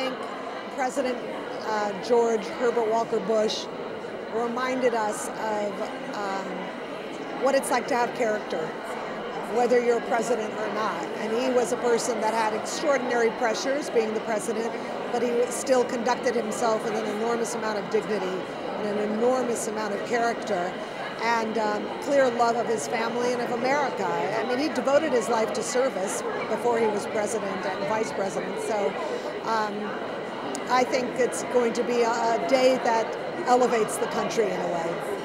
think President George Herbert Walker Bush reminded us of what it's like to have character, whether you're a president or not. And he was a person that had extraordinary pressures being the president, but he still conducted himself with an enormous amount of dignity and an enormous amount of character and clear love of his family and of America. I mean, he devoted his life to service before he was president and vice president. So I think it's going to be a day that elevates the country in a way.